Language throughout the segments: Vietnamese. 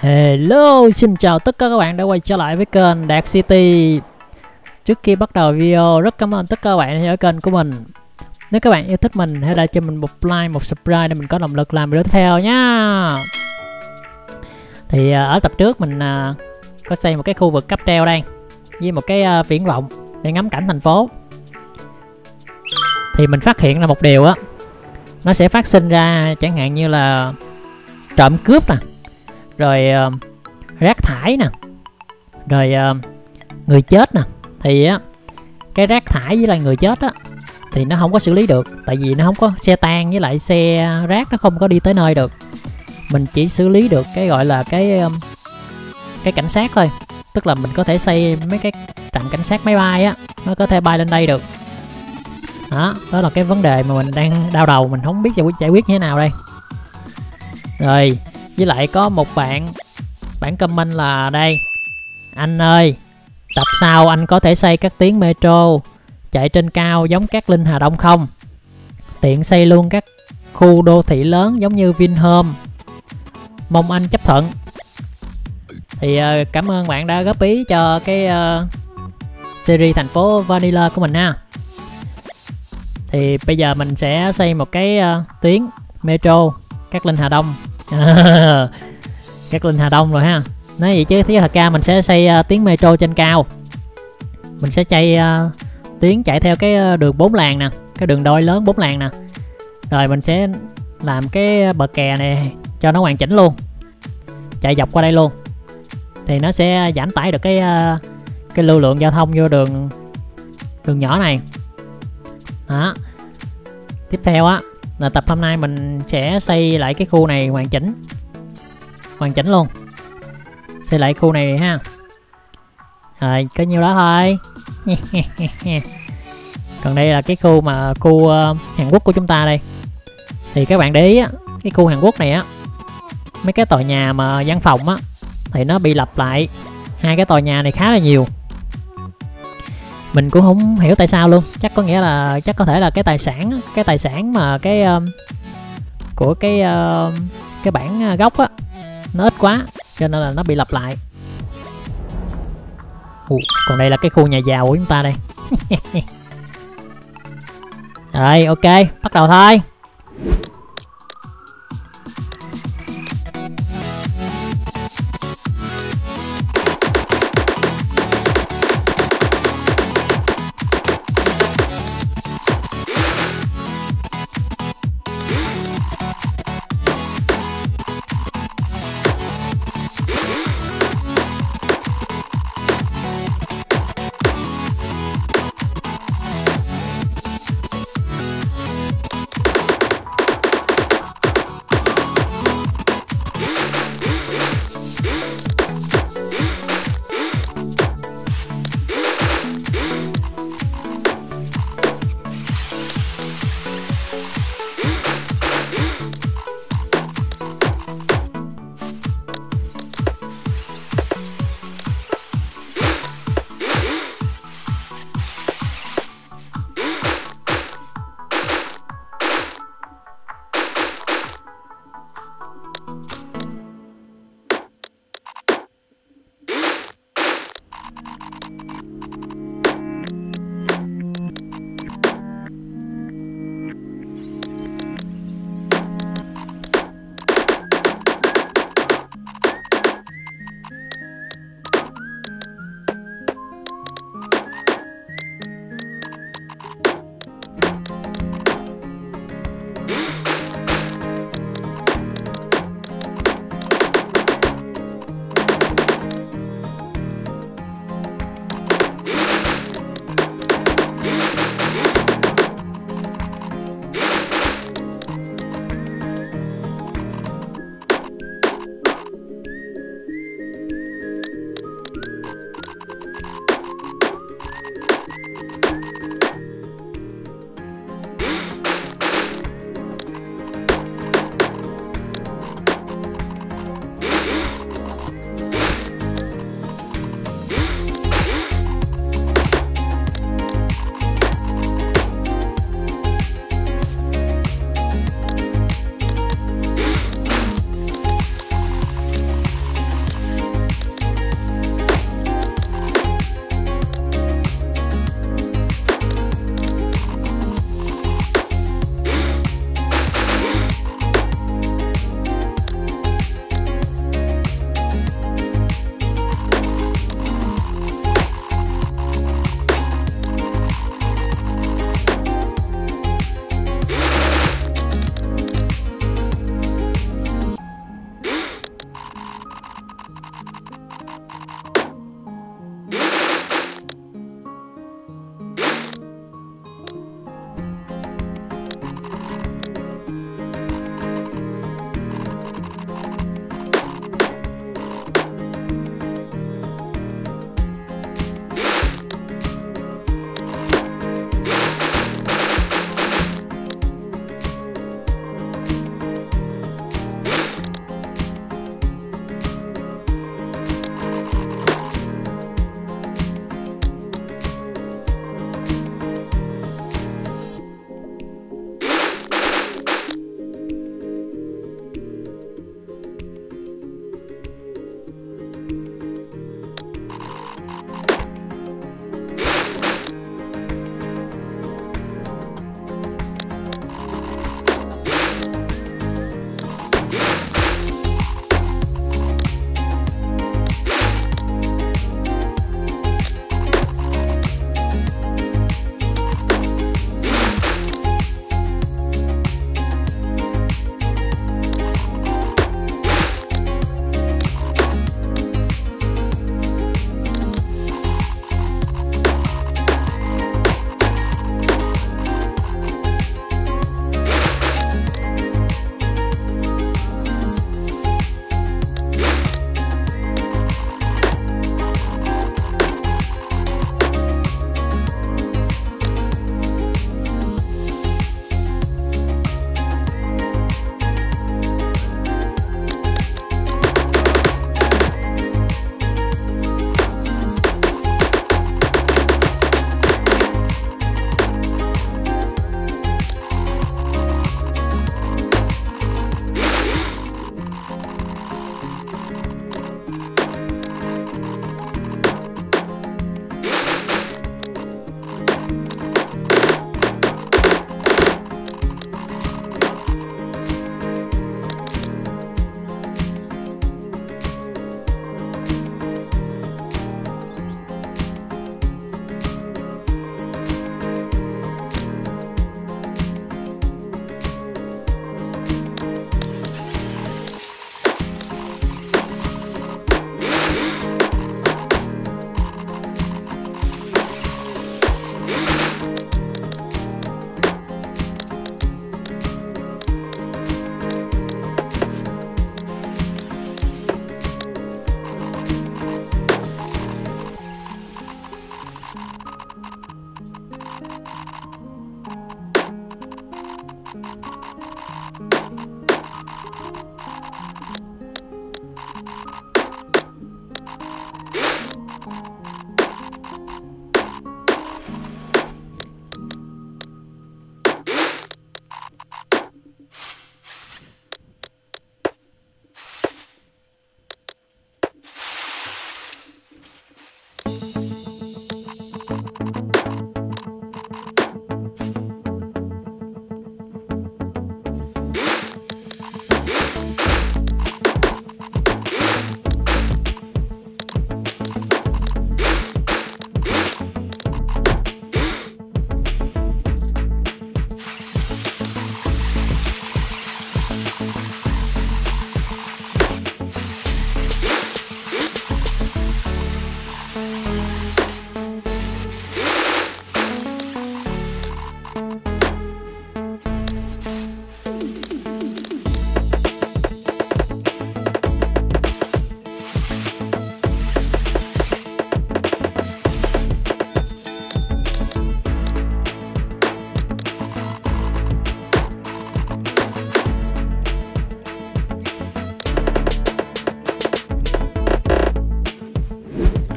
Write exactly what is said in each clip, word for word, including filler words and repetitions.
Hello, xin chào tất cả các bạn đã quay trở lại với kênh Đạt City. Trước khi bắt đầu video, rất cảm ơn tất cả các bạn đã theo dõi kênh của mình. Nếu các bạn yêu thích mình, hãy để cho mình một like, một subscribe để mình có động lực làm video tiếp theo nha. Thì ở tập trước mình có xây một cái khu vực cáp treo đây, với một cái viễn vọng để ngắm cảnh thành phố. Thì mình phát hiện là một điều á, nó sẽ phát sinh ra chẳng hạn như là trộm cướp nè, rồi uh, rác thải nè, rồi uh, người chết nè. Thì á, uh, cái rác thải với lại người chết á thì nó không có xử lý được, tại vì nó không có xe tan với lại xe rác, nó không có đi tới nơi được. Mình chỉ xử lý được cái gọi là cái um, cái cảnh sát thôi, tức là mình có thể xây mấy cái trạm cảnh sát máy bay á, nó có thể bay lên đây được. Đó, đó là cái vấn đề mà mình đang đau đầu, mình không biết giải quyết như thế nào đây. Rồi, với lại có một bạn bạn comment là đây: anh ơi, tập sau anh có thể xây các tuyến metro chạy trên cao giống Cát Linh Hà Đông không? Tiện xây luôn các khu đô thị lớn giống như Vinhome. Mong anh chấp thuận. Thì cảm ơn bạn đã góp ý cho cái uh, series thành phố Vanilla của mình ha. Thì bây giờ mình sẽ xây một cái uh, tuyến metro Cát Linh Hà Đông. Cát Linh Hà Đông rồi ha. Nói vậy chứ thật ra mình sẽ xây uh, tuyến metro trên cao. Mình sẽ chạy uh, tuyến chạy theo cái đường bốn làn nè, cái đường đôi lớn bốn làn nè. Rồi mình sẽ làm cái bờ kè này cho nó hoàn chỉnh luôn, chạy dọc qua đây luôn. Thì nó sẽ giảm tải được cái uh, cái lưu lượng giao thông vô đường đường nhỏ này. Đó. Tiếp theo á là tập hôm nay mình sẽ xây lại cái khu này hoàn chỉnh, hoàn chỉnh luôn, xây lại khu này ha. Rồi, có nhiêu đó thôi. Còn đây là cái khu mà khu uh, Hàn Quốc của chúng ta đây. Thì các bạn để ý á, cái khu Hàn Quốc này á, mấy cái tòa nhà mà văn phòng á, thì nó bị lặp lại hai cái tòa nhà này khá là nhiều. Mình cũng không hiểu tại sao luôn. Chắc có nghĩa là chắc có thể là cái tài sản cái tài sản mà cái um, của cái uh, cái bản gốc á nó ít quá, cho nên là nó bị lặp lại. Ủa, còn đây là cái khu nhà giàu của chúng ta đây. Rồi, ok, bắt đầu thôi.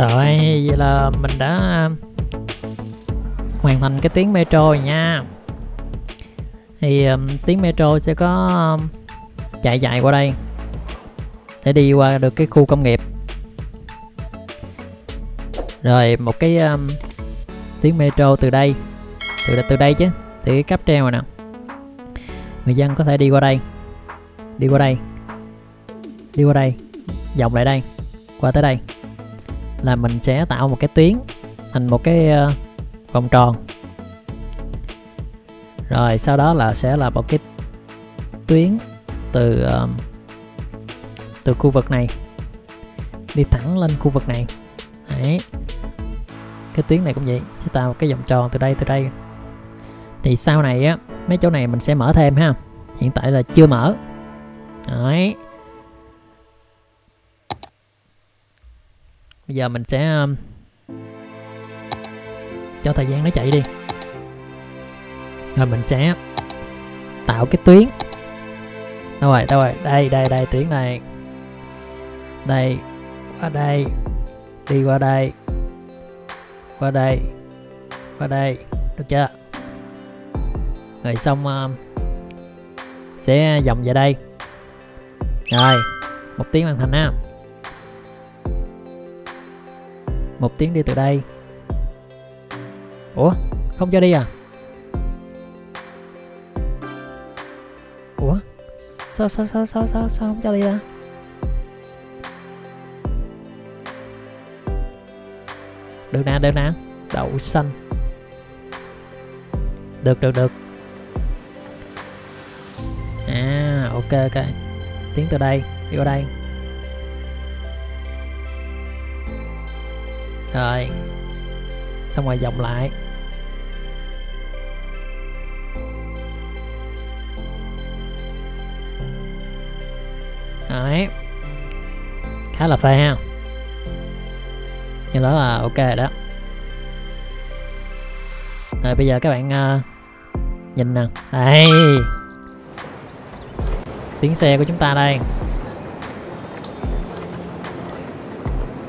Rồi, vậy là mình đã hoàn thành cái tuyến metro rồi nha. Thì um, tuyến metro sẽ có um, chạy dài qua đây để đi qua được cái khu công nghiệp. Rồi một cái um, tuyến metro từ đây, từ từ đây chứ, từ cái cáp treo này nè, người dân có thể đi qua đây, đi qua đây, đi qua đây, vòng lại đây, qua tới đây, là mình sẽ tạo một cái tuyến thành một cái uh, vòng tròn. Rồi sau đó là sẽ là một cái tuyến từ uh, từ khu vực này đi thẳng lên khu vực này. Đấy, cái tuyến này cũng vậy, sẽ tạo một cái vòng tròn từ đây, từ đây. Thì sau này á, mấy chỗ này mình sẽ mở thêm ha, hiện tại là chưa mở. Đấy, bây giờ mình sẽ um, cho thời gian nó chạy đi, rồi mình sẽ tạo cái tuyến. Đâu rồi, đâu rồi, đây đây đây, tuyến này đây, qua đây, đi qua đây, qua đây, qua đây, được chưa? Rồi xong um, sẽ vòng về đây. Rồi một tiếng hoàn thành ha, một tiếng đi từ đây. Ủa, không cho đi à? Ủa, sao sao sao sao sao sao không cho đi ra? Được nè, được nè, đậu xanh. Được được được. À, ok ok. Tiến từ đây, đi qua đây. Rồi, xong rồi vòng lại. Đấy, khá là phê ha, như đó là ok rồi đó. Rồi bây giờ các bạn uh, nhìn nè, đây tiếng xe của chúng ta đây,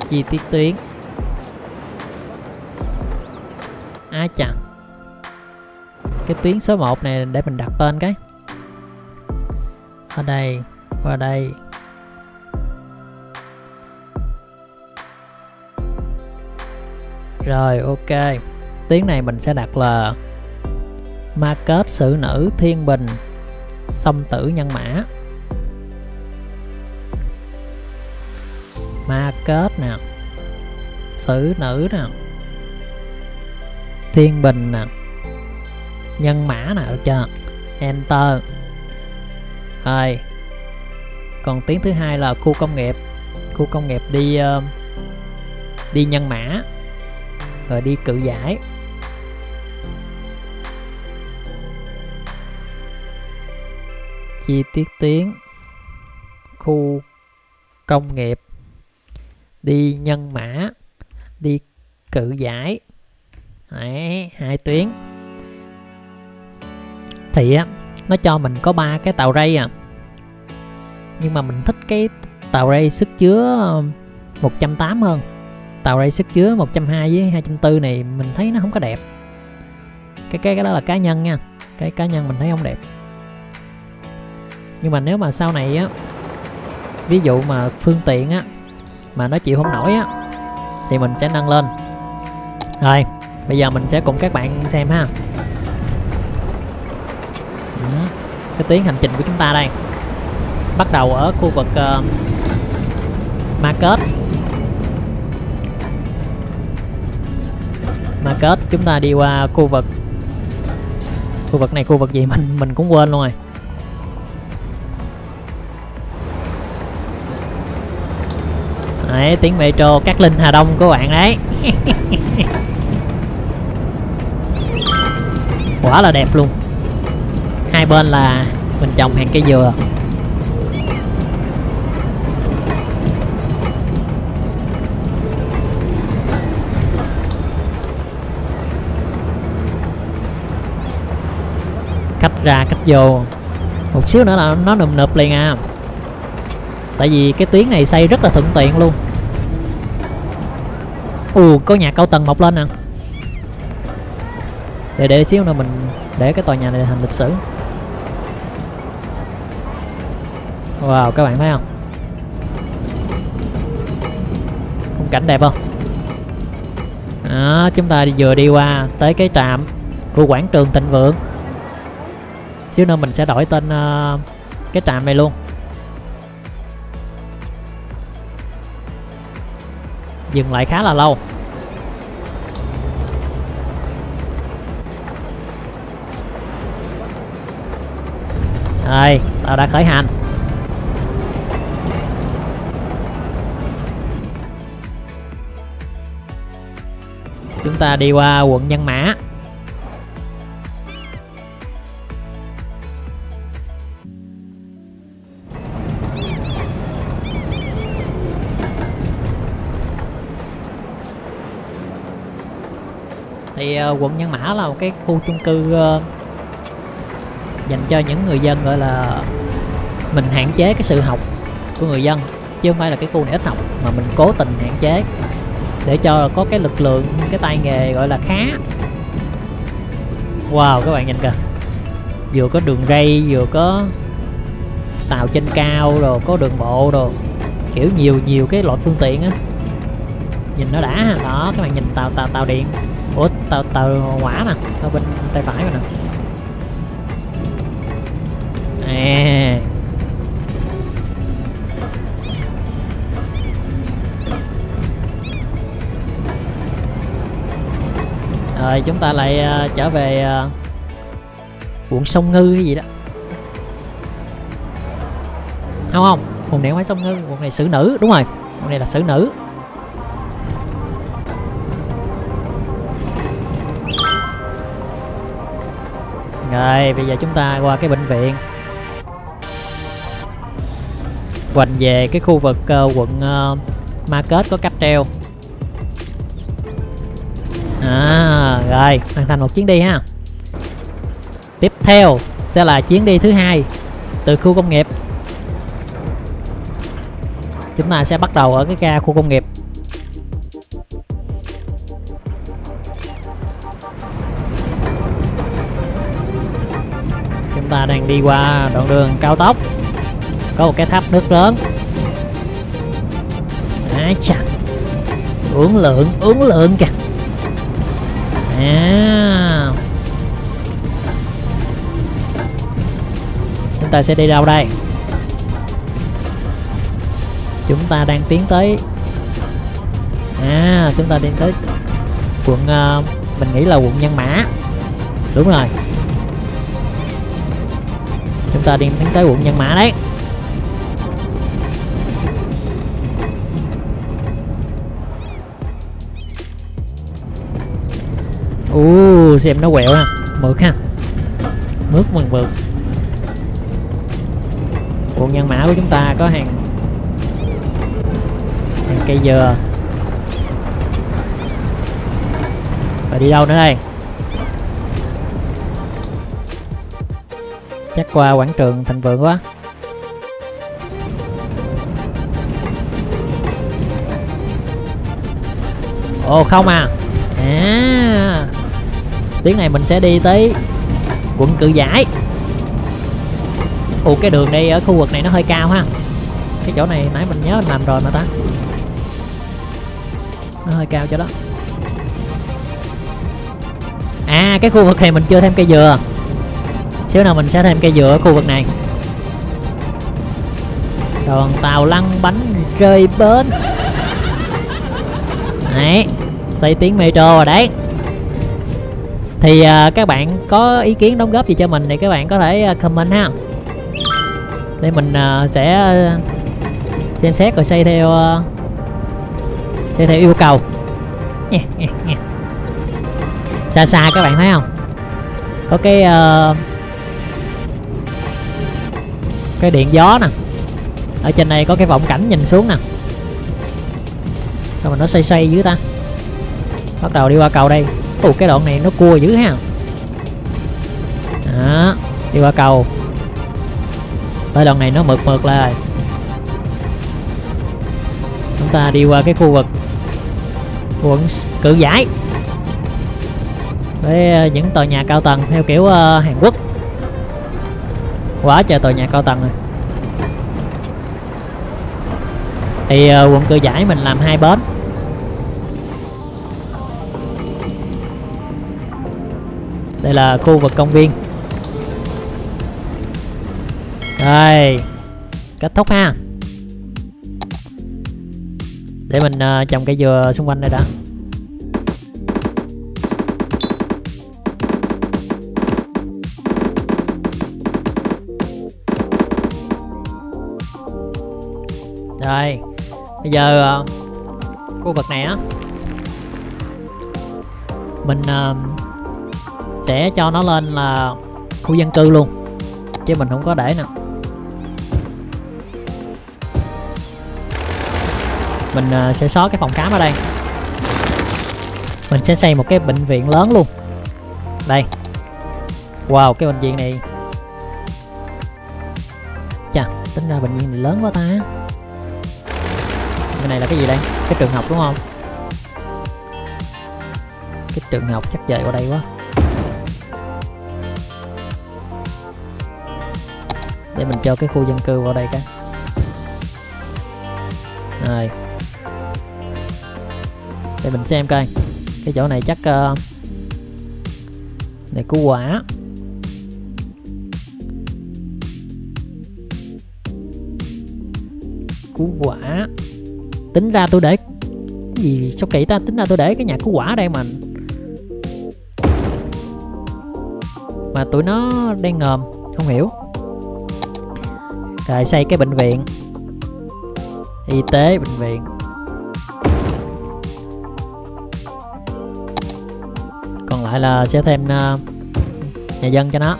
chi tiết tuyến. Á chà, cái tuyến số một này để mình đặt tên cái. Ở đây, qua đây, rồi ok. Tuyến này mình sẽ đặt là Market Xử Nữ Thiên Bình Song Tử Nhân Mã. Market nè, Xử Nữ nè, Thiên Bình nè, Nhân Mã nè, được chưa? Enter. Rồi còn tuyến thứ hai là khu công nghiệp, khu công nghiệp đi uh, đi Nhân Mã, rồi đi Cự Giải. Chi tiết tuyến khu công nghiệp đi Nhân Mã, đi Cự Giải. Đấy, hai tuyến. Thì á, nó cho mình có ba cái tàu ray à, nhưng mà mình thích cái tàu ray sức chứa một trăm tám mươi hơn. Tàu ray sức chứa một trăm hai mươi với hai trăm bốn mươi này mình thấy nó không có đẹp. Cái cái cái đó là cá nhân nha, cái cá nhân mình thấy không đẹp. Nhưng mà nếu mà sau này á, ví dụ mà phương tiện á mà nó chịu không nổi á, thì mình sẽ nâng lên. Rồi bây giờ mình sẽ cùng các bạn xem ha. Ừ, cái tuyến hành trình của chúng ta đây bắt đầu ở khu vực uh, Market. Market chúng ta đi qua khu vực, khu vực này khu vực gì mình mình cũng quên luôn rồi. Đấy, tuyến metro Cát Linh Hà Đông của bạn đấy. Quả là đẹp luôn. Hai bên là mình trồng hàng cây dừa. Cách ra cách vô một xíu nữa là nó nụm nụp liền à. Tại vì cái tuyến này xây rất là thuận tiện luôn. Ồ, có nhà cao tầng mọc lên nè. Để để xíu nữa mình để cái tòa nhà này thành lịch sử. Wow, các bạn thấy không? Khung cảnh đẹp không? Đó, chúng ta vừa đi qua tới cái trạm của quảng trường Thịnh Vượng. Xíu nữa mình sẽ đổi tên uh, cái trạm này luôn. Dừng lại khá là lâu. Đây, tao đã khởi hành. Chúng ta đi qua quận Nhân Mã. Thì quận Nhân Mã là một cái khu chung cư dành cho những người dân, gọi là mình hạn chế cái sự học của người dân, chứ không phải là cái khu này ít học, mà mình cố tình hạn chế để cho có cái lực lượng, cái tay nghề gọi là khá. Wow, các bạn nhìn kìa, vừa có đường ray, vừa có tàu trên cao, rồi có đường bộ, rồi kiểu nhiều nhiều cái loại phương tiện á, nhìn nó đã. Đó, các bạn nhìn tàu tàu tàu điện, ủa tàu tàu hỏa nè, ở bên tay phải nè. À, rồi chúng ta lại uh, trở về uh, quận Sông Ngư hay gì đó. Không không, quận này không phải Sông Ngư, quận này Xử Nữ, đúng rồi, quận này là Xử Nữ. Rồi bây giờ chúng ta qua cái bệnh viện, quanh về cái khu vực uh, quận uh, Market có cáp treo. À, rồi hoàn thành một chuyến đi ha. Tiếp theo sẽ là chuyến đi thứ hai từ khu công nghiệp. Chúng ta sẽ bắt đầu ở cái ga khu công nghiệp. Chúng ta đang đi qua đoạn đường cao tốc, có một cái tháp nước lớn. Ái chà, uống lượng uống lượng kìa. À, chúng ta sẽ đi đâu đây? Chúng ta đang tiến tới. À, chúng ta đi tới quận uh, mình nghĩ là quận Nhân Mã. Đúng rồi, chúng ta đi tiến tới quận Nhân Mã đấy. Ủa, xem nó quẹo ha, mượt ha, mượt mừng mượt. Quận Nhân Mã của chúng ta có hàng, hàng cây dừa. Và đi đâu nữa đây? Chắc qua quảng trường Thịnh Vượng quá. Ồ không à. À, tiếng này mình sẽ đi tới quận Cự Giải. Ủa, cái đường đi ở khu vực này nó hơi cao ha. Cái chỗ này nãy mình nhớ mình làm rồi mà ta. Nó hơi cao chỗ đó. À, cái khu vực này mình chưa thêm cây dừa. Xíu nào mình sẽ thêm cây dừa ở khu vực này. Đoàn tàu lăn bánh rơi bến. Đấy, xây tuyến metro rồi đấy. Thì à, các bạn có ý kiến đóng góp gì cho mình thì các bạn có thể comment ha, để mình à, sẽ xem xét rồi xây theo xây theo yêu cầu. yeah, yeah, yeah. Xa xa các bạn thấy không, có cái à, cái điện gió nè, ở trên này có cái vọng cảnh nhìn xuống nè. Sao mà nó xoay xoay dưới ta. Bắt đầu đi qua cầu đây. Ủa, cái đoạn này nó cua dữ ha. Đó, đi qua cầu. Tới đoạn này nó mượt mượt lại. Chúng ta đi qua cái khu vực quận Cự Giải với những tòa nhà cao tầng theo kiểu Hàn Quốc. Quá trời tòa nhà cao tầng rồi. Thì quận Cự Giải mình làm hai bến. Đây là khu vực công viên. Rồi, kết thúc ha. Để mình uh, trồng cây dừa xung quanh đây đã. Rồi, bây giờ uh, khu vực này á, mình uh, sẽ cho nó lên là khu dân cư luôn, chứ mình không có để nè. Mình sẽ xóa cái phòng khám ở đây. Mình sẽ xây một cái bệnh viện lớn luôn. Đây. Wow, cái bệnh viện này. Chà, tính ra bệnh viện này lớn quá ta. Bên này là cái gì đây? Cái trường học đúng không? Cái trường học chắc dời qua đây quá. Để mình cho cái khu dân cư vào đây cái. Rồi. Để mình xem coi. Cái chỗ này chắc uh, này củ quả. Củ quả. Tính ra tôi để cái gì sao kỹ ta, tính ra tôi để cái nhà củ quả ở đây mà. Mà tụi nó đang ngòm, không hiểu. Rồi xây cái bệnh viện. Y tế, bệnh viện. Còn lại là sẽ thêm uh, nhà dân cho nó.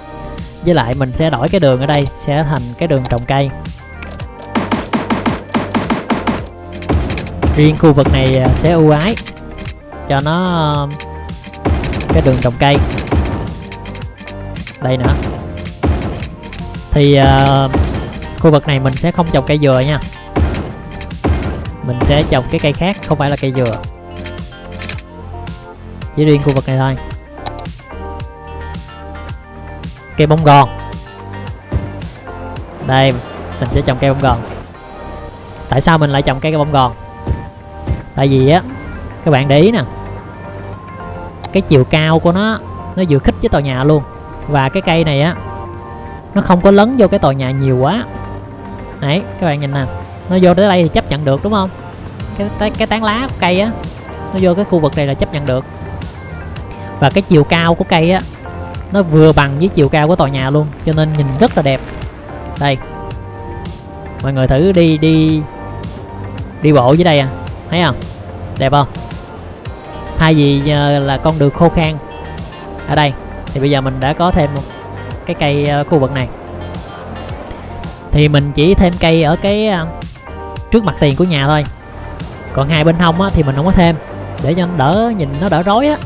Với lại mình sẽ đổi cái đường ở đây sẽ thành cái đường trồng cây. Riêng khu vực này sẽ ưu ái cho nó uh, cái đường trồng cây. Đây nữa. Thì uh, khu vực này mình sẽ không trồng cây dừa nha. Mình sẽ trồng cái cây khác, không phải là cây dừa. Chỉ riêng khu vực này thôi. Cây bông gòn. Đây, mình sẽ trồng cây bông gòn. Tại sao mình lại trồng cây bông gòn? Tại vì á, các bạn để ý nè. Cái chiều cao của nó, nó vừa khít với tòa nhà luôn. Và cái cây này á, nó không có lấn vô cái tòa nhà nhiều quá. Đấy, các bạn nhìn nè. Nó vô tới đây thì chấp nhận được đúng không? Cái, cái tán lá của cây á, nó vô cái khu vực này là chấp nhận được. Và cái chiều cao của cây á, nó vừa bằng với chiều cao của tòa nhà luôn. Cho nên nhìn rất là đẹp. Đây. Mọi người thử đi đi đi bộ dưới đây à. Thấy không? Đẹp không? Thay vì là con đường khô khan ở đây, thì bây giờ mình đã có thêm một cái cây khu vực này. Thì mình chỉ thêm cây ở cái trước mặt tiền của nhà thôi, còn hai bên hông á, thì mình không có thêm để cho nó đỡ, nhìn nó đỡ rối á.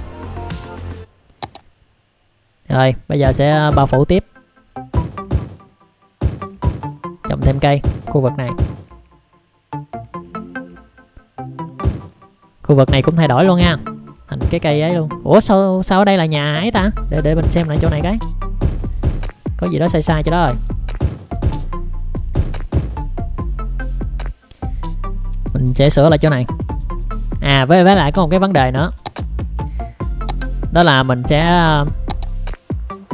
Rồi bây giờ sẽ bao phủ tiếp, trồng thêm cây khu vực này. Khu vực này cũng thay đổi luôn nha, thành cái cây ấy luôn. Ủa sao sao ở đây là nhà ấy ta? Để để mình xem lại chỗ này cái. Có gì đó sai sai chỗ đó rồi. Mình sẽ sửa lại chỗ này. À với, với lại có một cái vấn đề nữa. Đó là mình sẽ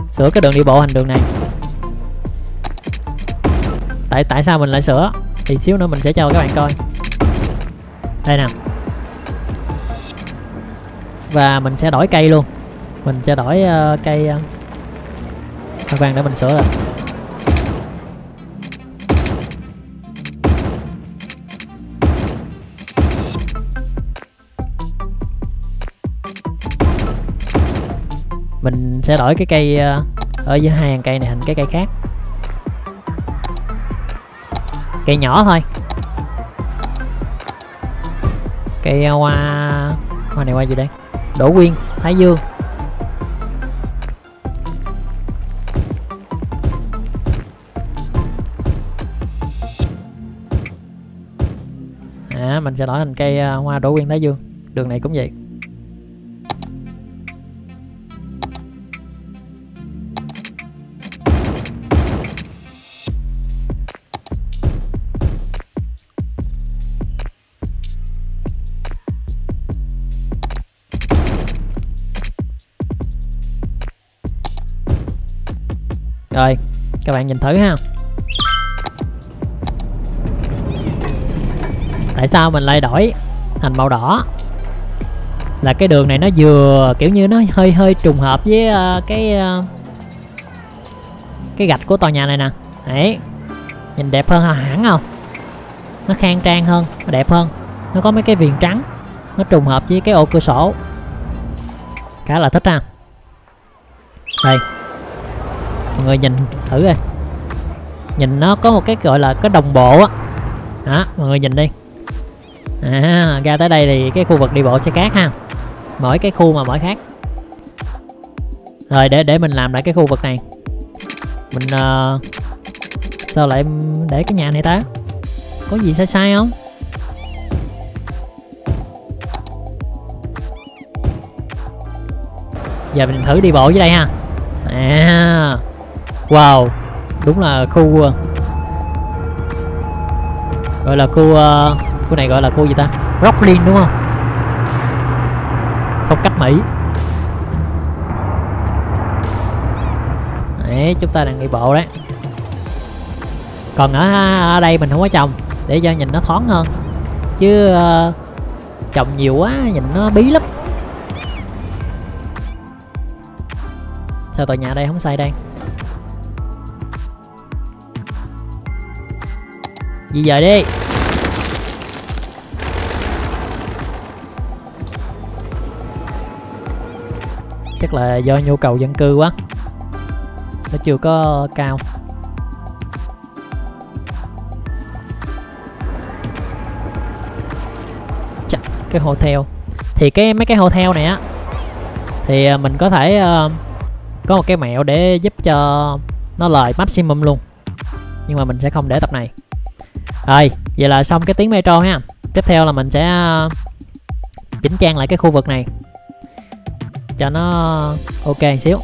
sửa cái đường đi bộ thành đường này. Tại tại sao mình lại sửa? Thì xíu nữa mình sẽ cho các bạn coi. Đây nè. Và mình sẽ đổi cây luôn. Mình sẽ đổi uh, cây màu vàng để mình sửa rồi. Mình sẽ đổi cái cây ở giữa hai hàng cây này thành cái cây khác. Cây nhỏ thôi. Cây hoa... hoa này hoa gì đây? Đỗ Quyên, Thái Dương. À, mình sẽ đổi thành cây hoa Đỗ Quyên, Thái Dương. đường này cũng vậy. Rồi, các bạn nhìn thử ha. Tại sao mình lại đổi thành màu đỏ? Là cái đường này nó vừa kiểu như nó hơi hơi trùng hợp với uh, cái uh, cái gạch của tòa nhà này nè. Đấy, nhìn đẹp hơn hẳn không? Nó khang trang hơn, nó đẹp hơn. Nó có mấy cái viền trắng, nó trùng hợp với cái ô cửa sổ. Khá là thích ha. Đây, mọi người nhìn thử coi. Nhìn nó có một cái gọi là cái đồng bộ á. Đó, mọi người nhìn đi. À, ra tới đây thì cái khu vực đi bộ xe cát ha. Mỗi cái khu mà mỗi khác. Rồi để để mình làm lại cái khu vực này. Mình uh, sao lại để cái nhà này ta? Có gì sai sai không? Giờ mình thử đi bộ dưới đây ha. À, wow, đúng là khu gọi là khu uh, khu này gọi là khu gì ta? Brooklyn đúng không? Phong cách Mỹ. Đấy, chúng ta đang đi bộ đấy. Còn ở, ở đây mình không có trồng để cho nhìn nó thoáng hơn. Chứ uh, trồng nhiều quá nhìn nó bí lắm. Sao tòa nhà đây không xây đây? Di dời đi. Chắc là do nhu cầu dân cư quá, nó chưa có cao. Chắc cái hotel. Thì cái mấy cái hotel này á, thì mình có thể uh, có một cái mẹo để giúp cho nó lời maximum luôn. Nhưng mà mình sẽ không để tập này. Rồi, vậy là xong cái tuyến metro ha. Tiếp theo là mình sẽ chỉnh trang lại cái khu vực này cho nó ok một xíu.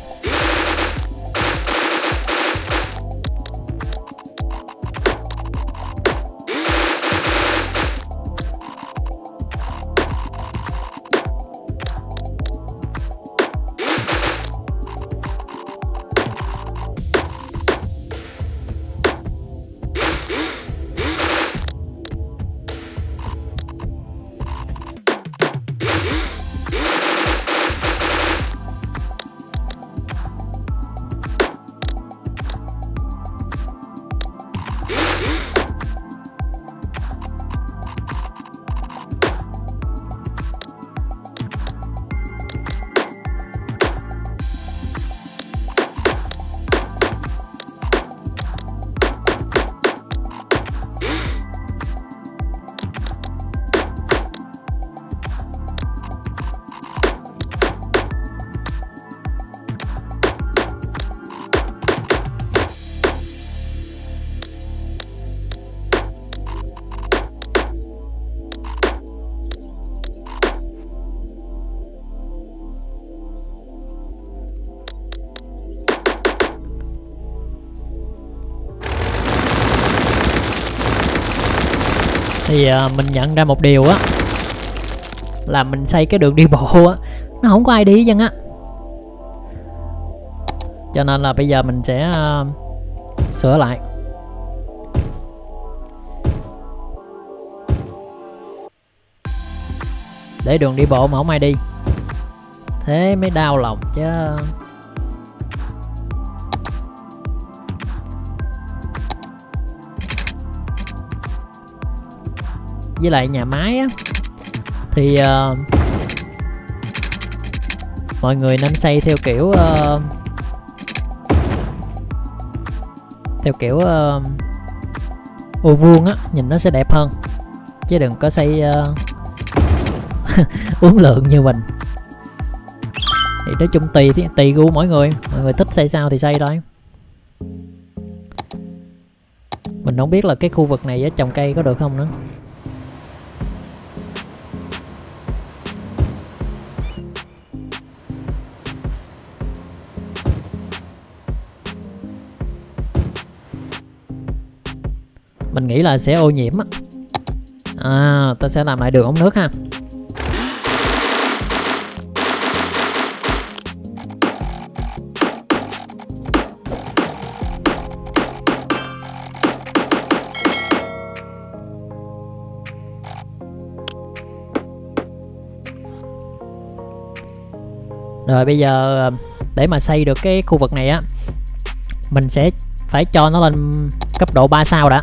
Thì mình nhận ra một điều á, là mình xây cái đường đi bộ á, nó không có ai đi dân á. Cho nên là bây giờ mình sẽ sửa lại. Để đường đi bộ mà không ai đi, thế mới đau lòng chứ. Với lại nhà máy á, thì uh, mọi người nên xây theo kiểu uh, theo kiểu uh, ô vuông á, nhìn nó sẽ đẹp hơn. Chứ đừng có xây uh, uốn lượn như mình. Thì nói chung tùy tùy gu mỗi người, mọi người thích xây sao thì xây thôi. Mình không biết là cái khu vực này á, trồng cây có được không nữa. Mình nghĩ là sẽ ô nhiễm á. À, ta sẽ làm lại đường ống nước ha. Rồi bây giờ để mà xây được cái khu vực này á, mình sẽ phải cho nó lên cấp độ ba sao đã.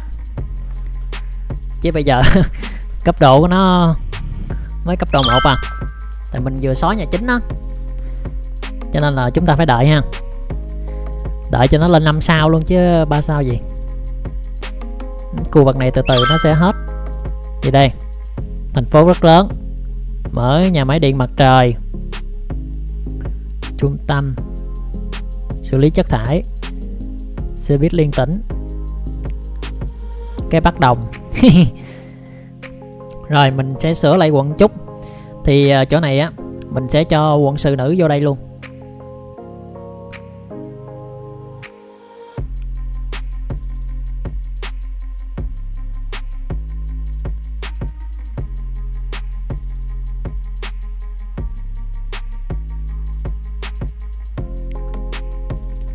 Chứ bây giờ cấp độ của nó mới cấp độ một à. Tại mình vừa xóa nhà chính á, cho nên là chúng ta phải đợi ha. Đợi cho nó lên năm sao luôn chứ ba sao gì. Khu vực này từ từ nó sẽ hết. Thì đây, thành phố rất lớn. Mở nhà máy điện mặt trời, trung tâm xử lý chất thải, xe buýt liên tỉnh, cái bắt đồng. Rồi mình sẽ sửa lại quận chút. Thì chỗ này á, mình sẽ cho quận sự nữ vô đây luôn.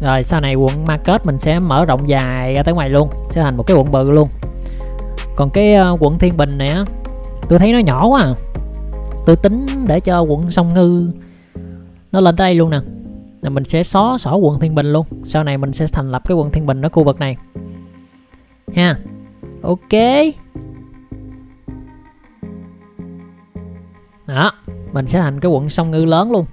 Rồi sau này quận Market mình sẽ mở rộng dài ra tới ngoài luôn, sẽ thành một cái quận bự luôn. Còn cái quận Thiên Bình này á, tôi thấy nó nhỏ quá à. Tôi tính để cho quận Sông Ngư nó lên tới đây luôn nè. Là mình sẽ xóa xỏ quận Thiên Bình luôn. Sau này mình sẽ thành lập cái quận Thiên Bình ở khu vực này ha. Ok. Đó, mình sẽ thành cái quận Sông Ngư lớn luôn.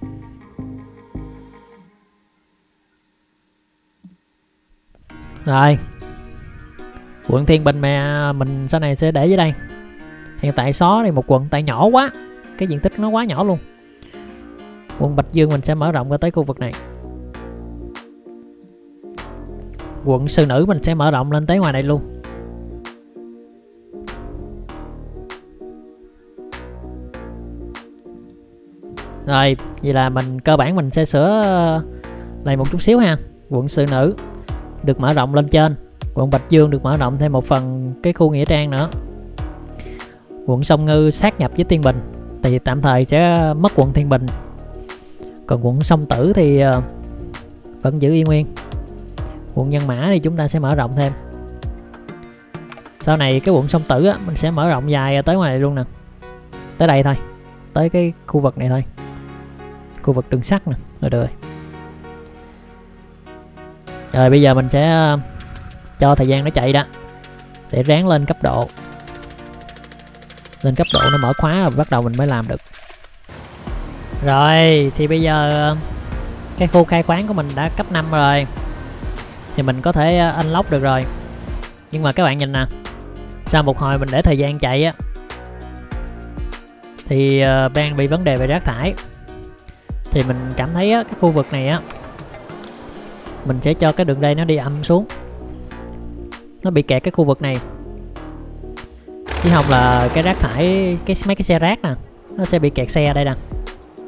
Rồi quận Thiên Bình mà mình sau này sẽ để dưới đây. Hiện tại xó này một quận tại nhỏ quá, cái diện tích nó quá nhỏ luôn. Quận Bạch Dương mình sẽ mở rộng ra tới khu vực này. Quận Sư Nữ mình sẽ mở rộng lên tới ngoài này luôn. Rồi vậy là mình cơ bản mình sẽ sửa lại một chút xíu ha. Quận Sư Nữ được mở rộng lên trên, quận Bạch Dương được mở rộng thêm một phần cái khu nghĩa trang nữa. Quận Sông Ngư sát nhập với Thiên Bình thì tạm thời sẽ mất quận Thiên Bình. Còn quận Sông Tử thì vẫn giữ y nguyên. Quận Nhân Mã thì chúng ta sẽ mở rộng thêm. Sau này cái quận Sông Tử á, mình sẽ mở rộng dài tới ngoài này luôn nè. Tới đây thôi, tới cái khu vực này thôi, khu vực đường sắt nè. Rồi được. Rồi bây giờ mình sẽ cho thời gian nó chạy đó, để ráng lên cấp độ. Lên cấp độ nó mở khóa rồi bắt đầu mình mới làm được. Rồi thì bây giờ cái khu khai khoáng của mình đã cấp năm rồi, thì mình có thể unlock được rồi. Nhưng mà các bạn nhìn nè, sau một hồi mình để thời gian chạy á, thì đang bị vấn đề về rác thải. Thì mình cảm thấy á, cái khu vực này á, mình sẽ cho cái đường ray nó đi âm xuống. Nó bị kẹt cái khu vực này, chứ không là cái rác thải, cái mấy cái xe rác nè, nó sẽ bị kẹt xe đây nè.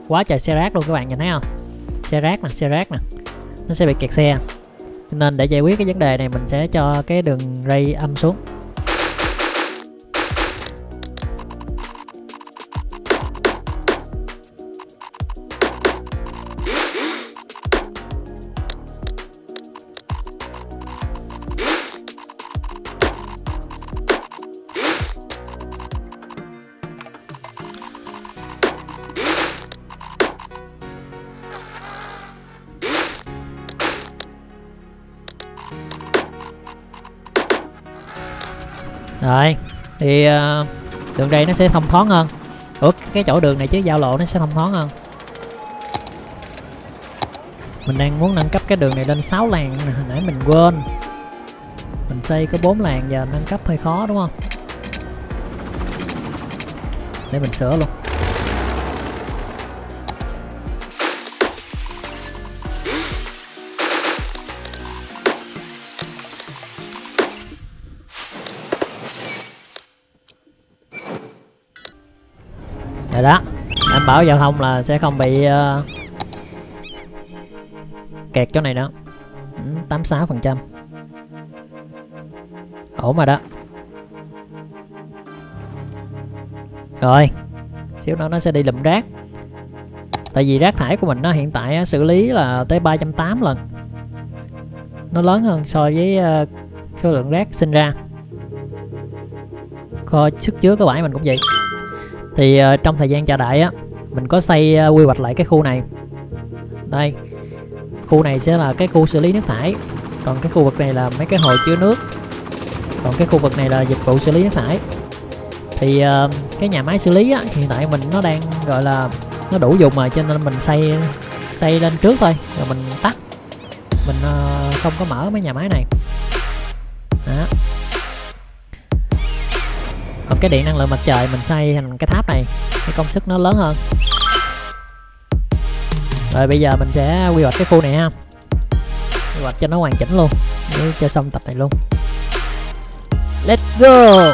Quá trời xe rác luôn, các bạn nhìn thấy không? Xe rác nè, xe rác nè, nó sẽ bị kẹt xe. Nên để giải quyết cái vấn đề này, mình sẽ cho cái đường ray âm xuống. Rồi, thì đường ray nó sẽ thông thoáng hơn. Ủa, cái chỗ đường này chứ, giao lộ nó sẽ thông thoáng hơn. Mình đang muốn nâng cấp cái đường này lên sáu làn, hồi nãy mình quên. Mình xây có bốn làn, giờ nâng cấp hơi khó đúng không? Để mình sửa luôn. Rồi đó, đảm bảo giao thông là sẽ không bị uh, kẹt chỗ này nữa. tám mươi sáu phần trăm ổn mà đó. Rồi xíu nữa nó sẽ đi lụm rác. Tại vì rác thải của mình nó hiện tại xử lý là tới ba trăm tám mươi lần. Nó lớn hơn so với số lượng rác sinh ra. Kho sức chứa của bãi mình cũng vậy. Thì trong thời gian chờ đợi á, mình có xây quy hoạch lại cái khu này. Đây, khu này sẽ là cái khu xử lý nước thải. Còn cái khu vực này là mấy cái hồ chứa nước. Còn cái khu vực này là dịch vụ xử lý nước thải. Thì uh, cái nhà máy xử lý á, hiện tại mình nó đang gọi là nó đủ dùng mà, cho nên mình xây xây lên trước thôi, rồi mình tắt. Mình uh, không có mở mấy nhà máy này. Đó. Còn cái điện năng lượng mặt trời mình xây thành cái tháp này, cái công suất nó lớn hơn. Rồi bây giờ mình sẽ quy hoạch cái khu này ha. Quy hoạch cho nó hoàn chỉnh luôn, để cho xong tập này luôn. Let's go.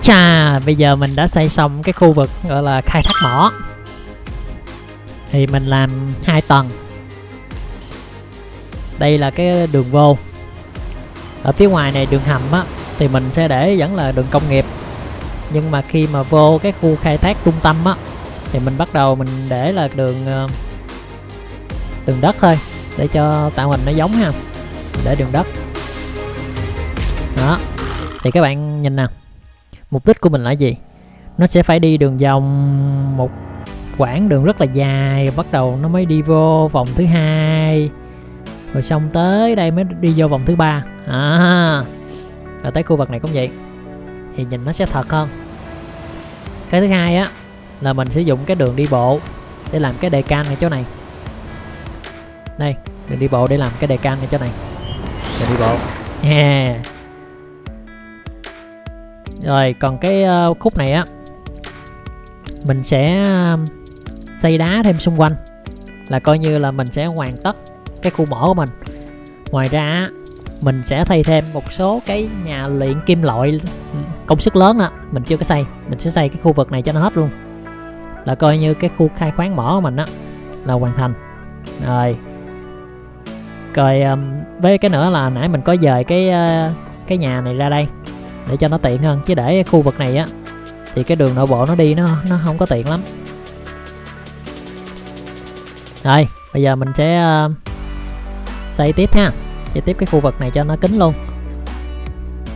Chà, bây giờ mình đã xây xong cái khu vực gọi là khai thác mỏ. Thì mình làm hai tầng. Đây là cái đường vô. Ở phía ngoài này đường hầm á, thì mình sẽ để vẫn là đường công nghiệp. Nhưng mà khi mà vô cái khu khai thác trung tâm á, thì mình bắt đầu mình để là đường đường đất thôi, để cho tạo hình nó giống ha. Để đường đất. Đó. Thì các bạn nhìn nào, mục đích của mình là gì? Nó sẽ phải đi đường vòng một quãng đường rất là dài, bắt đầu nó mới đi vô vòng thứ hai, rồi xong tới đây mới đi vô vòng thứ ba. À, và tới khu vực này cũng vậy, thì nhìn nó sẽ thật hơn. Cái thứ hai á là mình sử dụng cái đường đi bộ để làm cái đề can ở chỗ này. Đây, đường đi bộ để làm cái đề can ở chỗ này. Đường đi bộ. Yeah. Rồi còn cái khúc này á, mình sẽ xây đá thêm xung quanh, là coi như là mình sẽ hoàn tất cái khu mỏ của mình. Ngoài ra mình sẽ thay thêm một số cái nhà luyện kim loại công suất lớn đó, mình chưa có xây. Mình sẽ xây cái khu vực này cho nó hết luôn, là coi như cái khu khai khoáng mỏ của mình á là hoàn thành rồi. Rồi với cái nữa là nãy mình có dời cái cái nhà này ra đây để cho nó tiện hơn, chứ để khu vực này á thì cái đường nội bộ nó đi nó nó không có tiện lắm. Rồi bây giờ mình sẽ uh, xây tiếp ha, xây tiếp cái khu vực này cho nó kín luôn.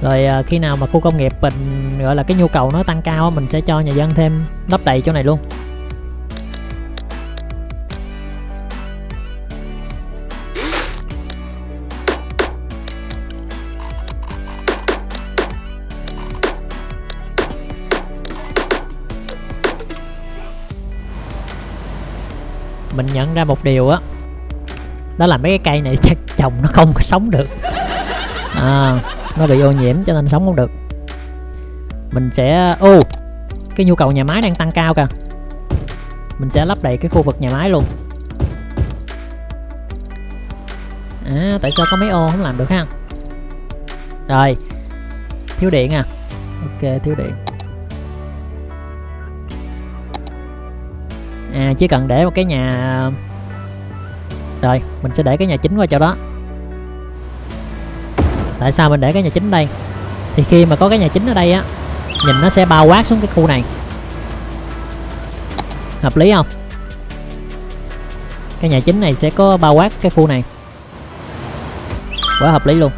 Rồi uh, khi nào mà khu công nghiệp mình gọi là cái nhu cầu nó tăng cao, mình sẽ cho nhà dân thêm lấp đầy chỗ này luôn. Mình nhận ra một điều á, đó là mấy cái cây này chắc trồng nó không có sống được, à, nó bị ô nhiễm cho nên sống không được. Mình sẽ ô, cái nhu cầu nhà máy đang tăng cao kìa, mình sẽ lấp đầy cái khu vực nhà máy luôn. À, tại sao có mấy ô không làm được ha? Rồi, thiếu điện à? Ok, thiếu điện. À, chỉ cần để một cái nhà. Rồi mình sẽ để cái nhà chính qua chỗ đó. Tại sao mình để cái nhà chính đây? Thì khi mà có cái nhà chính ở đây á, nhìn nó sẽ bao quát xuống cái khu này. Hợp lý không? Cái nhà chính này sẽ có bao quát cái khu này. Quá hợp lý luôn.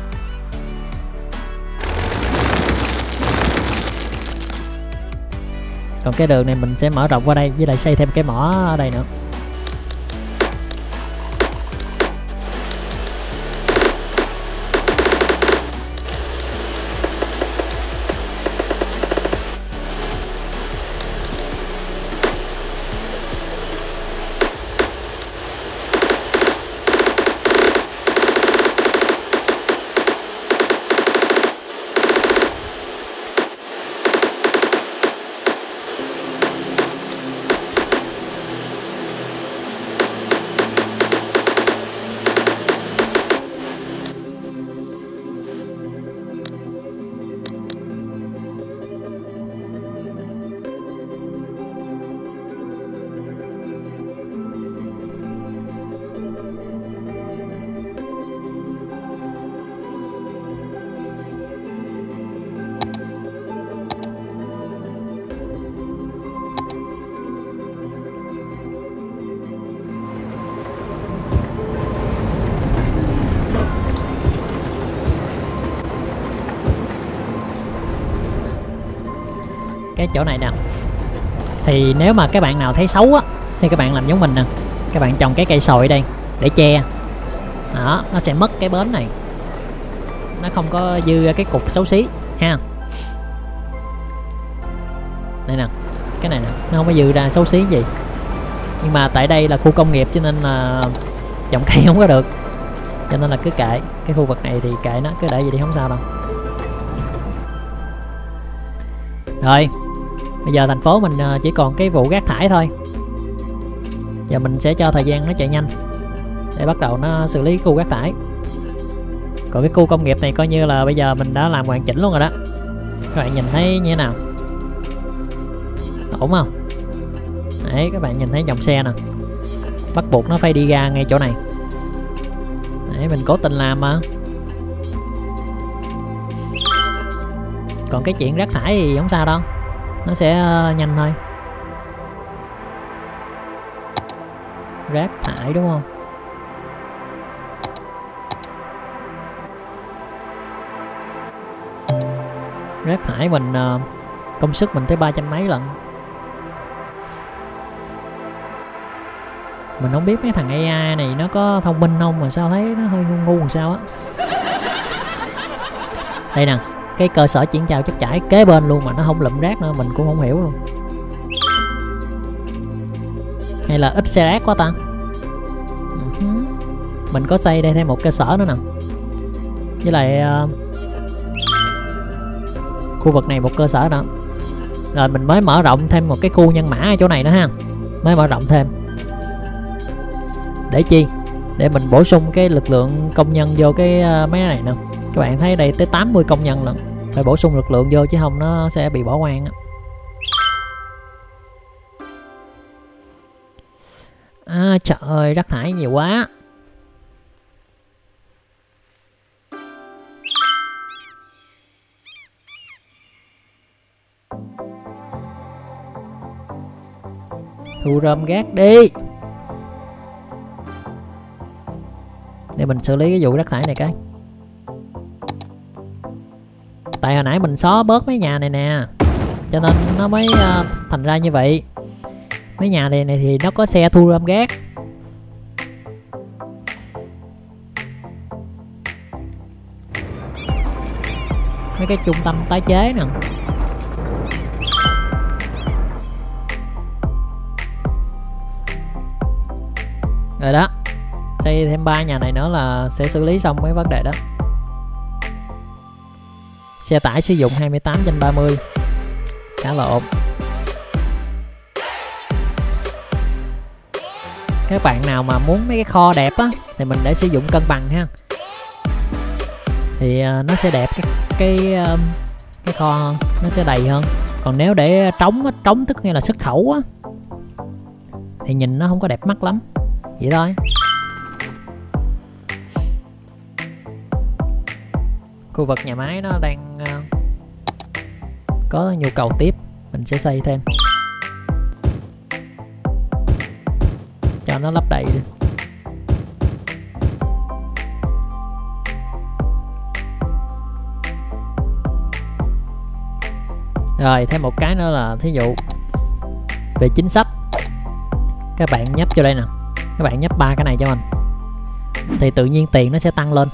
Còn cái đường này mình sẽ mở rộng qua đây, với lại xây thêm cái mỏ ở đây nữa. Cái chỗ này nè, thì nếu mà các bạn nào thấy xấu á thì các bạn làm giống mình nè, các bạn trồng cái cây sồi đây để che đó, nó sẽ mất cái bến này, nó không có dư cái cục xấu xí ha. Đây nè, cái này nè, nó không có dư ra xấu xí gì, nhưng mà tại đây là khu công nghiệp cho nên là trồng cây không có được, cho nên là cứ kệ cái khu vực này thì kệ nó, cứ để gì đi không sao đâu. Rồi bây giờ thành phố mình chỉ còn cái vụ rác thải thôi. Giờ mình sẽ cho thời gian nó chạy nhanh để bắt đầu nó xử lý khu rác thải. Còn cái khu công nghiệp này coi như là bây giờ mình đã làm hoàn chỉnh luôn rồi đó. Các bạn nhìn thấy như thế nào? Ổn không? Đấy, các bạn nhìn thấy dòng xe nè, bắt buộc nó phải đi ra ngay chỗ này. Đấy, mình cố tình làm mà. Còn cái chuyện rác thải thì không sao đâu, nó sẽ nhanh thôi. Rác thải đúng không? Rác thải mình công sức mình tới ba trăm mấy lần. Mình không biết mấy thằng a i này nó có thông minh không mà sao thấy nó hơi ngu ngu làm sao á. Đây nè, cái cơ sở chuyển chào chất chải kế bên luôn mà nó không lụm rác nữa, mình cũng không hiểu luôn. Hay là ít xe rác quá ta. Mình có xây đây thêm một cơ sở nữa nè. Với lại uh, khu vực này một cơ sở nữa. Rồi mình mới mở rộng thêm một cái khu nhân mã ở chỗ này nữa ha. Mới mở rộng thêm để chi? Để mình bổ sung cái lực lượng công nhân vô cái máy này nè. Các bạn thấy đây tới tám mươi công nhân lận, phải bổ sung lực lượng vô chứ không nó sẽ bị bỏ hoang á. À, trời ơi, rác thải nhiều quá. Thu rơm gác đi để mình xử lý cái vụ rác thải này cái. Tại hồi nãy mình xóa bớt mấy nhà này nè, cho nên nó mới uh, thành ra như vậy. Mấy nhà này, này thì nó có xe thu gom rác. Mấy cái trung tâm tái chế nè. Rồi đó, xây thêm ba nhà này nữa là sẽ xử lý xong mấy vấn đề đó. Xe tải sử dụng hai mươi tám trên ba mươi, khá là ổn. Các bạn nào mà muốn mấy cái kho đẹp á thì mình để sử dụng cân bằng ha, thì nó sẽ đẹp cái cái, cái kho hơn, nó sẽ đầy hơn. Còn nếu để trống trống tức nghĩa là xuất khẩu á thì nhìn nó không có đẹp mắt lắm, vậy thôi. Khu vực nhà máy nó đang uh, có nhu cầu tiếp, mình sẽ xây thêm cho nó lấp đầy đi. Rồi thêm một cái nữa là thí dụ về chính sách, các bạn nhấp vô đây nè, các bạn nhấp ba cái này cho mình thì tự nhiên tiền nó sẽ tăng lên.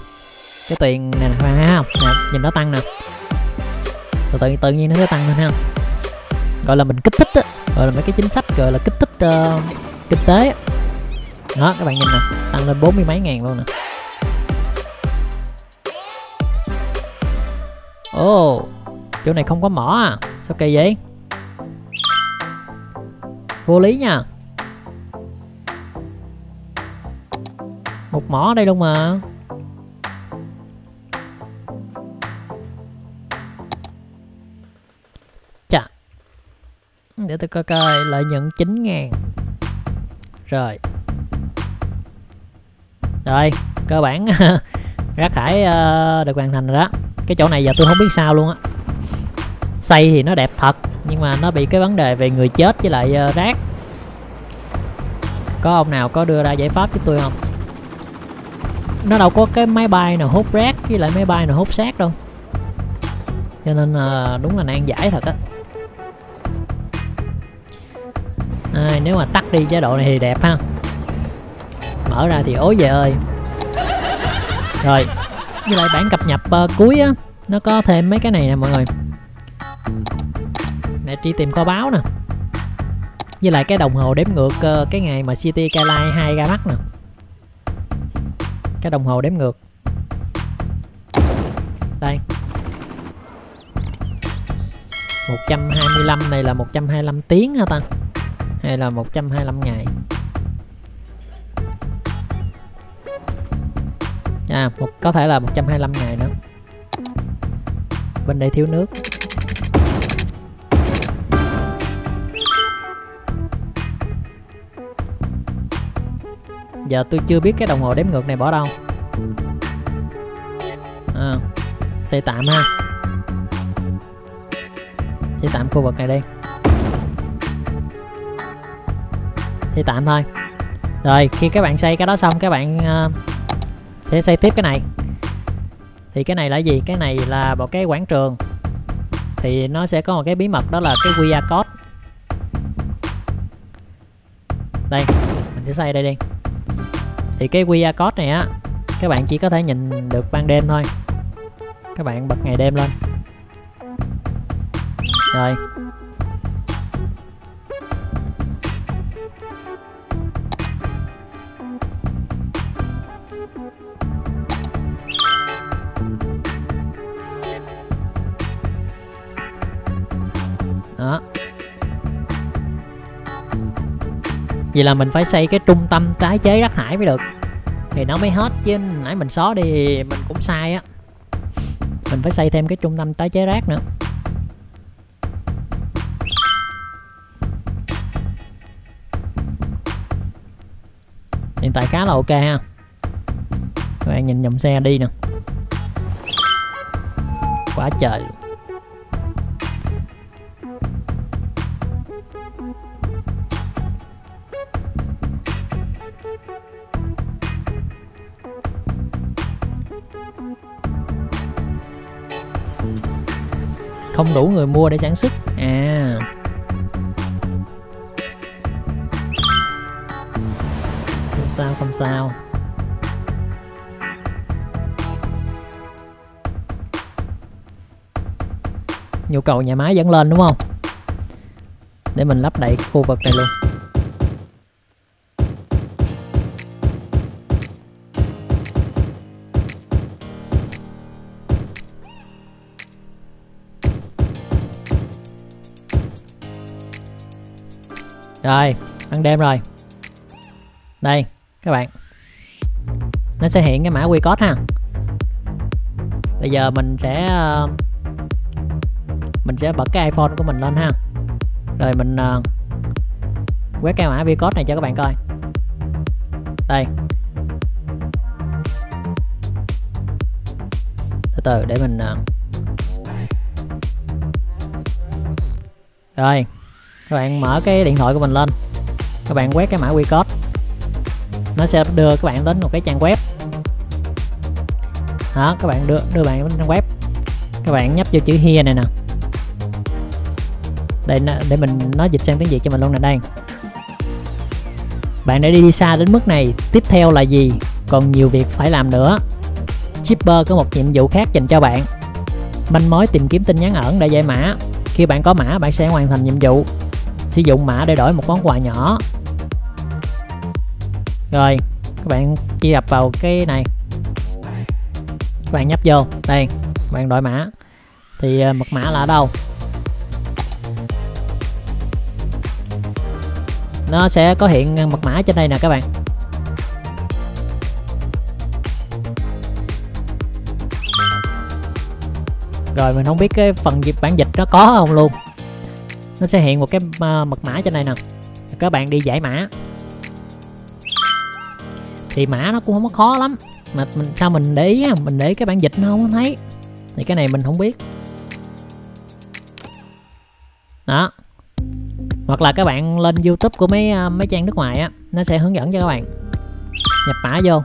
Cái tiền này nè, thấy không nè, nhìn nó tăng nè, tự, tự nhiên nó sẽ tăng lên ha. Gọi là mình kích thích á, gọi là mấy cái chính sách gọi là kích thích uh, kinh tế đó. Các bạn nhìn nè, tăng lên bốn mươi mấy ngàn luôn nè. Ồ, oh, chỗ này không có mỏ à, sao kỳ vậy, vô lý nha. Một mỏ ở đây luôn mà. Để tôi coi coi, lợi nhuận chín ngàn. Rồi Rồi, cơ bản rác thải uh, được hoàn thành rồi đó. Cái chỗ này giờ tôi không biết sao luôn á. Xây thì nó đẹp thật, nhưng mà nó bị cái vấn đề về người chết với lại uh, rác. Có ông nào có đưa ra giải pháp với tôi không? Nó đâu có cái máy bay nào hút rác với lại máy bay nào hút xác đâu. Cho nên uh, đúng là nan giải thật á. À, nếu mà tắt đi chế độ này thì đẹp ha, mở ra thì ối về ơi. Rồi với lại bản cập nhật uh, cuối á, nó có thêm mấy cái này nè mọi người, để đi tìm kho báu nè, với lại cái đồng hồ đếm ngược uh, cái ngày mà C T K L hai ra mắt nè, cái đồng hồ đếm ngược đây. Một trăm hai mươi lăm này là một trăm hai mươi lăm tiếng hả ta, hay là một trăm hai mươi lăm ngày à, một, có thể là một trăm hai mươi lăm ngày nữa. Bên đây thiếu nước Giờ tôi chưa biết cái đồng hồ đếm ngược này bỏ đâu. À, xây tạm ha, xây tạm khu vực này đi, xây tạm thôi. Rồi khi các bạn xây cái đó xong, các bạn uh, sẽ xây tiếp cái này. Thì cái này là gì? Cái này là một cái quảng trường, thì nó sẽ có một cái bí mật, đó là cái quy rờ code. Đây mình sẽ xây đây đi. Thì cái quy rờ code này á, các bạn chỉ có thể nhìn được ban đêm thôi. Các bạn bật ngày đêm lên. Rồi đó. Vậy là mình phải xây cái trung tâm tái chế rác thải mới được, thì nó mới hết, chứ nãy mình xóa đi thì mình cũng sai á. Mình phải xây thêm cái trung tâm tái chế rác nữa. Hiện tại khá là ok ha. Các bạn nhìn dòng xe đi nè, quá trời. Không đủ người mua để sản xuất à. Không sao, không sao. Nhu cầu nhà máy vẫn lên đúng không? Để mình lắp đầy khu vực này luôn. Rồi, ăn đêm rồi. Đây, các bạn, nó sẽ hiện cái mã quy rờ code ha. Bây giờ mình sẽ Mình sẽ bật cái iPhone của mình lên ha. Rồi mình uh, quét cái mã quy rờ code này cho các bạn coi. Đây, từ từ để mình uh... Rồi các bạn mở cái điện thoại của mình lên, các bạn quét cái mã quy rờ code, nó sẽ đưa các bạn đến một cái trang web. Đó, các bạn đưa đưa bạn đến trang web, các bạn nhấp vô chữ here này nè, để để mình nó dịch sang tiếng Việt cho mình luôn nè. Đây, bạn đã đi xa đến mức này, tiếp theo là gì? Còn nhiều việc phải làm nữa. Shipper có một nhiệm vụ khác dành cho bạn, manh mối tìm kiếm tin nhắn ẩn để giải mã. Khi bạn có mã, bạn sẽ hoàn thành nhiệm vụ. Sử dụng mã để đổi một món quà nhỏ. Rồi các bạn truy cập vào cái này, các bạn nhấp vô đây, bạn đổi mã. Thì mật mã là ở đâu? Nó sẽ có hiện mật mã trên đây nè các bạn. Rồi mình không biết cái phần dịch bản dịch nó có không luôn. Nó sẽ hiện một cái mật mã trên này nè. Các bạn đi giải mã. Thì mã nó cũng không có khó lắm. Mà mình sao mình để ý, mình để cái bản dịch nó không thấy. Thì cái này mình không biết. Đó. Hoặc là các bạn lên YouTube của mấy mấy trang nước ngoài á, nó sẽ hướng dẫn cho các bạn. Nhập mã vô.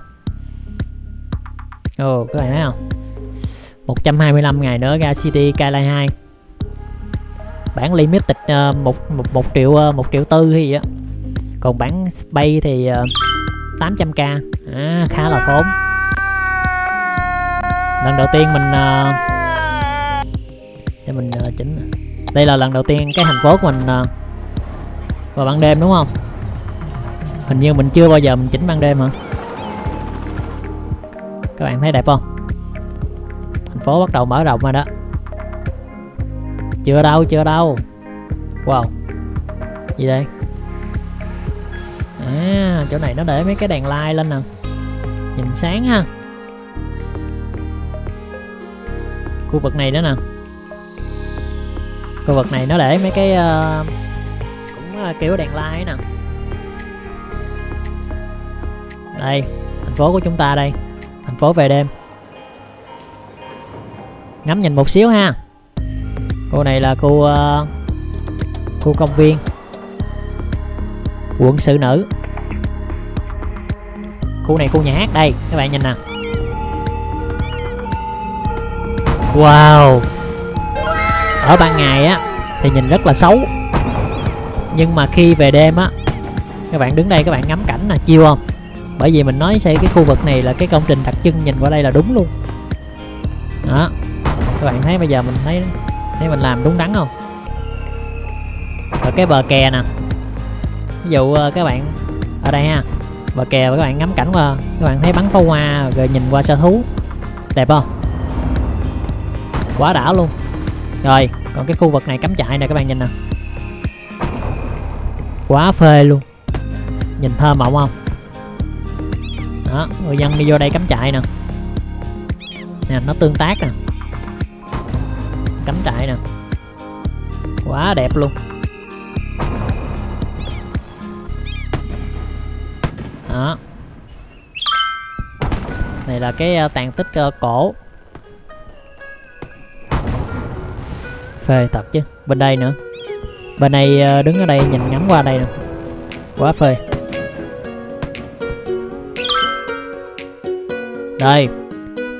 Ồ, các bạn thấy không? một trăm hai mươi lăm ngày nữa ra xê tê Kailai hai. Bản limited uh, một, một, một triệu một triệu tư hay gì á. Còn bản bay thì uh, tám trăm k à, khá là khốn. Lần đầu tiên mình uh, để mình uh, chỉnh. Đây là lần đầu tiên cái thành phố của mình uh, vào ban đêm đúng không? Hình như mình chưa bao giờ mình chỉnh ban đêm hả? Các bạn thấy đẹp không? Thành phố bắt đầu mở rộng rồi đó. Chưa đâu, chưa đâu. Wow, gì đây? À, chỗ này nó để mấy cái đèn light lên nè, nhìn sáng ha. Khu vực này nữa nè, khu vực này nó để mấy cái uh, cũng uh, kiểu đèn light nè. Đây, thành phố của chúng ta đây. Thành phố về đêm. Ngắm nhìn một xíu ha. Cô này là cô uh, cô công viên quận sự nữ. Cô này cô nhà hát đây, các bạn nhìn nè. Wow. Ở ban ngày á thì nhìn rất là xấu, nhưng mà khi về đêm á, các bạn đứng đây các bạn ngắm cảnh nè, chiêu không? Bởi vì mình nói xây cái khu vực này là cái công trình đặc trưng, nhìn qua đây là đúng luôn. Đó. Các bạn thấy bây giờ mình thấy thấy mình làm đúng đắn không? Ở cái bờ kè nè. Ví dụ các bạn ở đây ha, bờ kè các bạn ngắm cảnh qua, các bạn thấy bắn pháo hoa rồi nhìn qua sở thú. Đẹp không? Quá đã luôn. Rồi, còn cái khu vực này cắm trại nè các bạn nhìn nè. Quá phê luôn. Nhìn thơ mộng không? Đó, người dân đi vô đây cắm trại nè. Nè, nó tương tác nè. Cắm trại nè. Quá đẹp luôn. Đó. Này là cái tàn tích cổ. Phê thật chứ. Bên đây nữa. Bên này đứng ở đây nhìn ngắm qua đây nè. Quá phê. Đây.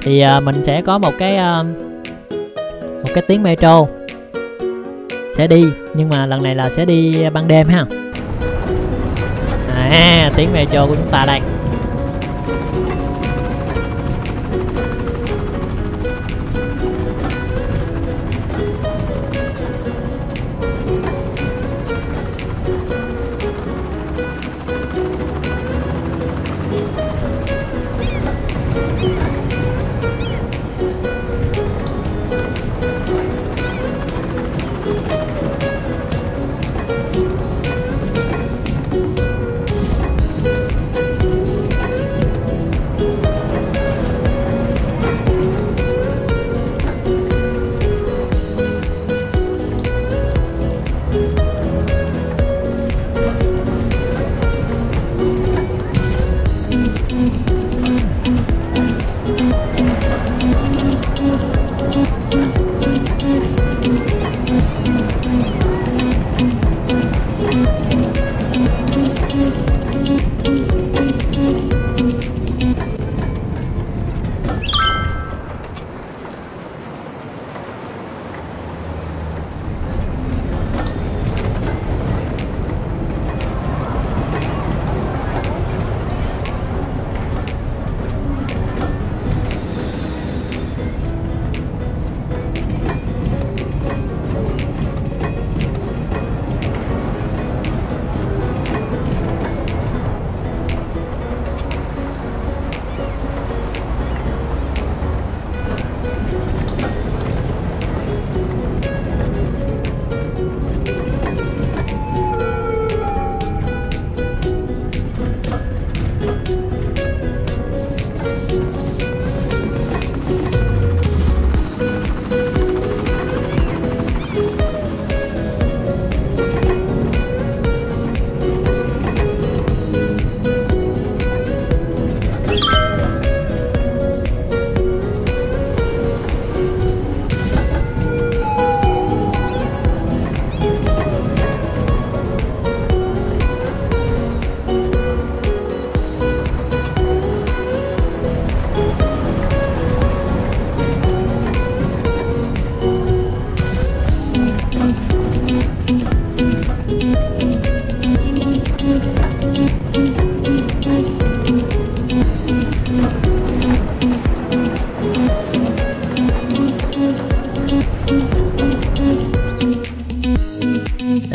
Thì mình sẽ có một cái một cái tuyến metro sẽ đi, nhưng mà lần này là sẽ đi ban đêm ha. À, tuyến metro của chúng ta đây.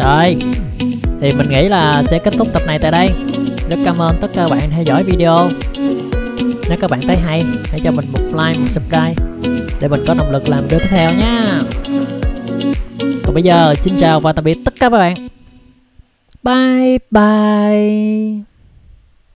Rồi, thì mình nghĩ là sẽ kết thúc tập này tại đây. Rất cảm ơn tất cả bạn theo dõi video. Nếu các bạn thấy hay, hãy cho mình một like, một subscribe để mình có động lực làm video tiếp theo nha. Còn bây giờ, xin chào và tạm biệt tất cả các bạn. Bye bye.